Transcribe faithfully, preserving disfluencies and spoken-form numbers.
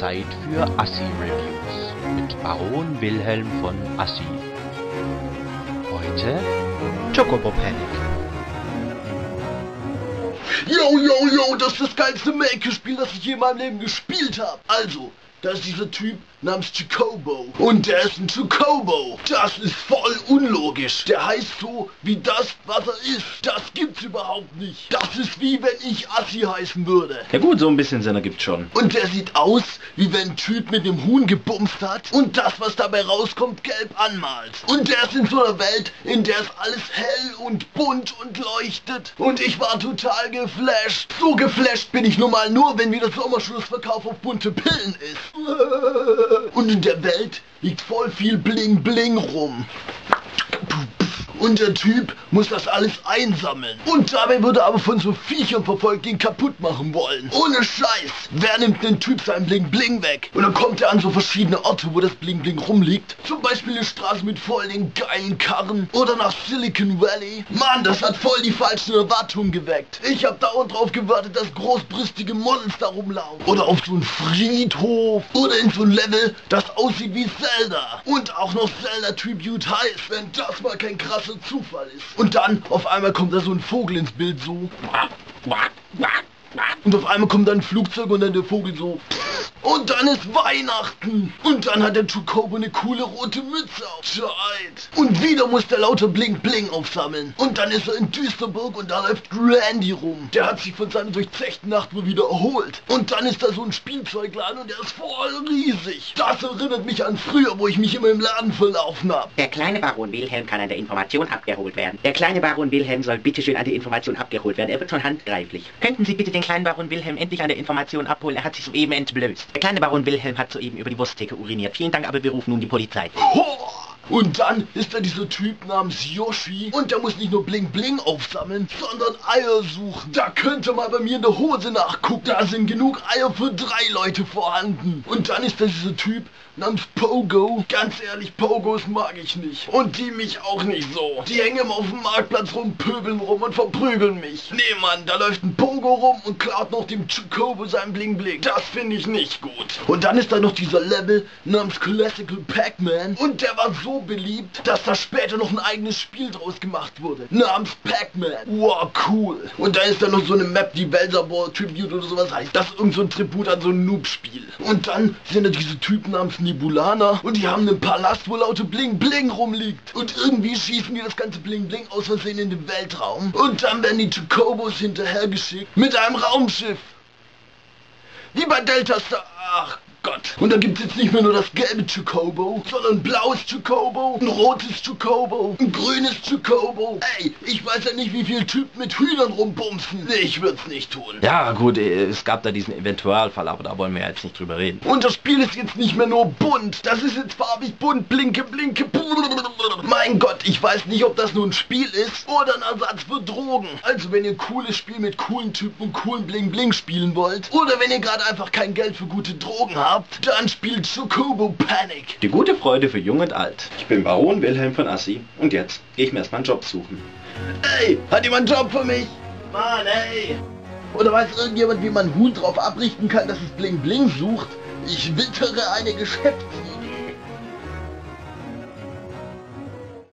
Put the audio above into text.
Zeit für Assi-Reviews mit Baron Wilhelm von Assi. Heute Chocobo Panic. Yo, yo, yo, das ist das geilste Make-Spiel, das ich je in meinem Leben gespielt habe. Also, da ist dieser Typ namens Chocobo. Und der ist ein Chocobo. Das ist voll unlogisch. Der heißt so wie das, was er ist. Das gibt's überhaupt nicht. Das ist wie wenn ich Assi heißen würde. Ja gut, so ein bisschen Sinn ergibt's schon. Und der sieht aus, wie wenn ein Typ mit dem Huhn gebumst hat und das, was dabei rauskommt, gelb anmalt. Und der ist in so einer Welt, in der es alles hell und bunt und leuchtet. Und ich war total geflasht. So geflasht bin ich nun mal nur, wenn wieder Sommerschlussverkauf auf bunte Pillen ist. Und in der Welt liegt voll viel Bling Bling rum. Und der Typ muss das alles einsammeln. Und dabei wird er aber von so Viechern verfolgt, die ihn kaputt machen wollen. Ohne Scheiß. Wer nimmt den Typ sein Bling Bling weg? Und dann kommt er an so verschiedene Orte, wo das Bling Bling rumliegt. Zum Beispiel eine Straße mit voll den geilen Karren. Oder nach Silicon Valley. Mann, das hat voll die falschen Erwartungen geweckt. Ich hab dauernd drauf gewartet, dass großbrüstige Models da rumlaufen. Oder auf so einen Friedhof. Oder in so ein Level, das aussieht wie Zelda. Und auch noch Zelda Tribute heißt. Wenn das mal kein krasses Zufall ist. Und dann auf einmal kommt da so ein Vogel ins Bild, so. Und auf einmal kommt dann ein Flugzeug und dann der Vogel so. Und dann ist Weihnachten. Und dann hat der Trucobo eine coole rote Mütze auf. Scheiße. Und wieder muss der lauter Bling Bling aufsammeln. Und dann ist er in Düsterburg und da läuft Grandy rum. Der hat sich von seiner durchzechten Nacht wohl wieder erholt. Und dann ist da so ein Spielzeugladen und der ist voll riesig. Das erinnert mich an früher, wo ich mich immer im Laden verlaufen habe. Der kleine Baron Wilhelm kann an der Information abgeholt werden. Der kleine Baron Wilhelm soll bitteschön an der Information abgeholt werden. Er wird schon handgreiflich. Könnten Sie bitte den kleinen Baron Wilhelm endlich an der Information abholen? Er hat sich soeben entblößt. Der kleine Baron Wilhelm hat soeben über die Wursttheke uriniert. Vielen Dank, aber wir rufen nun die Polizei. Und dann ist da dieser Typ namens Yoshi. Und der muss nicht nur Bling Bling aufsammeln, sondern Eier suchen. Da könnt ihr mal bei mir in der Hose nachgucken. Da sind genug Eier für drei Leute vorhanden. Und dann ist da dieser Typ namens Pogo. Ganz ehrlich, Pogos mag ich nicht. Und die mich auch nicht so. Die hängen immer auf dem Marktplatz rum, pöbeln rum und verprügeln mich. Nee, Mann, da läuft ein Pogo rum und klaut noch dem Chocobo sein Bling Bling. Das finde ich nicht gut. Und dann ist da noch dieser Level namens Classical Pac-Man. Und der war so beliebt, dass da später noch ein eigenes Spiel draus gemacht wurde. Namens Pac-Man. Wow, cool. Und da ist dann noch so eine Map, die Velderball Tribute oder sowas heißt. Das ist irgend so ein Tribut an so ein Noob-Spiel. Und dann sind da diese Typen namens Nebulana und die haben einen Palast, wo laute Bling Bling rumliegt. Und irgendwie schießen die das ganze Bling Bling aus Versehen in den Weltraum. Und dann werden die Chocobos hinterhergeschickt mit einem Raumschiff. Wie bei Delta Star Acht. Gott. Und da gibt's jetzt nicht mehr nur das gelbe Chocobo, sondern ein blaues Chocobo, ein rotes Chocobo, ein grünes Chocobo. Ey, ich weiß ja nicht, wie viele Typen mit Hühnern rumbumsen. Nee, ich würd's nicht tun. Ja gut, es gab da diesen Eventualfall, aber da wollen wir jetzt nicht drüber reden. Und das Spiel ist jetzt nicht mehr nur bunt. Das ist jetzt farbig bunt, blinke, blinke. Mein Gott, ich weiß nicht, ob das nur ein Spiel ist oder ein Ersatz für Drogen. Also wenn ihr ein cooles Spiel mit coolen Typen und coolen Bling Bling spielen wollt, oder wenn ihr gerade einfach kein Geld für gute Drogen habt, dann spielt Chocobo Panic. Die gute Freude für Jung und Alt. Ich bin Baron Wilhelm von Assi und jetzt gehe ich mir erstmal einen Job suchen. Ey, hat jemand einen Job für mich? Mann, ey. Oder weiß irgendjemand, wie man einen Hut drauf abrichten kann, dass es Bling Bling sucht? Ich wittere eine Geschäftsstelle.